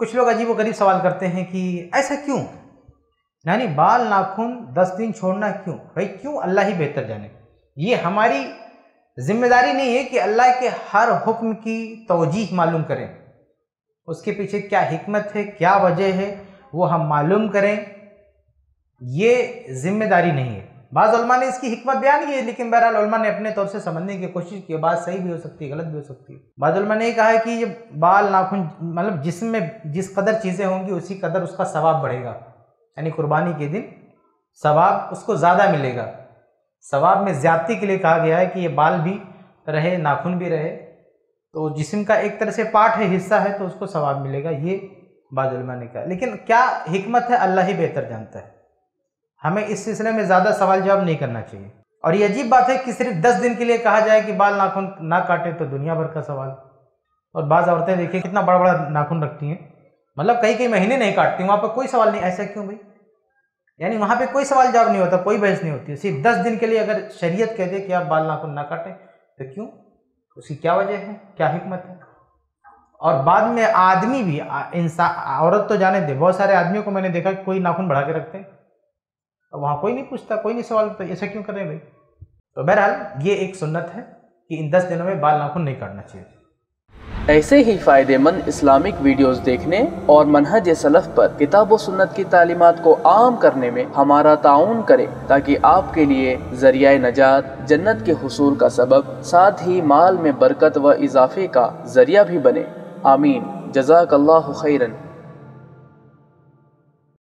कुछ लोग अजीबोगरीब सवाल करते हैं कि ऐसा क्यों, यानी बाल नाखून 10 दिन छोड़ना क्यों? भाई क्यों, अल्लाह ही बेहतर जाने। ये हमारी जिम्मेदारी नहीं है कि अल्लाह के हर हुक्म की तौजीह मालूम करें, उसके पीछे क्या हिकमत है, क्या वजह है, वो हम मालूम करें, ये जिम्मेदारी नहीं है। बाज़ उलमा ने इसकी हिकमत बयान की है, लेकिन बहरहाल उलमा ने अपने तौर से समझने की कोशिश की। बात सही भी हो सकती है, गलत भी हो सकती है। बाज़ उलमा ने कहा है कि ये बाल नाखून मतलब जिसमें जिस कदर चीज़ें होंगी उसी कदर उसका सवाब बढ़ेगा, यानी कुर्बानी के दिन सवाब उसको ज़्यादा मिलेगा। सवाब में ज़्यादती के लिए कहा गया है कि ये बाल भी रहे नाखून भी रहे, तो जिस्म का एक तरह से पार्ट है, हिस्सा है, तो उसको सवाब मिलेगा, ये बाज़ उलमा ने कहा। लेकिन क्या हिकमत है अल्लाह ही बेहतर जानता है। हमें इस सिलसिले में ज़्यादा सवाल जवाब नहीं करना चाहिए। और ये अजीब बात है कि सिर्फ 10 दिन के लिए कहा जाए कि बाल नाखून ना काटे तो दुनिया भर का सवाल। और बाज़ औरतें देखिए कितना बड़ा बड़ा नाखून रखती हैं, मतलब कई कई महीने नहीं काटती, वहाँ पर कोई सवाल नहीं। ऐसा क्यों भाई, यानी वहाँ पे कोई सवाल जवाब नहीं होता, कोई बहस नहीं होती। सिर्फ 10 दिन के लिए अगर शरीयत कह दे कि आप बाल नाखून ना काटें तो क्यों, उसकी क्या वजह है, क्या हिकमत है। और बाद में आदमी भी, इंसान औरत तो जाने दे, बहुत सारे आदमियों को मैंने देखा कोई नाखून बढ़ा के रखते हैं, तो वहाँ कोई नहीं पूछता, कोई नहीं सवाल करता, ऐसा क्यों कर रहे हैं भाई। तो बहरहाल ये एक सुन्नत है कि इन 10 दिनों में बाल नाखून नहीं काटना चाहिए। ऐसे ही फ़ायदेमंद इस्लामिक वीडियोस देखने और मनहज सलफ़ पर किताब व सुन्नत की तालीमात को आम करने में हमारा ताउन करें, ताकि आपके लिए ज़रिया नजात, जन्नत के हुसूल का सबब, साथ ही माल में बरकत व इजाफे का ज़रिया भी बने। आमीन। जज़ाकल्लाहु खैरन।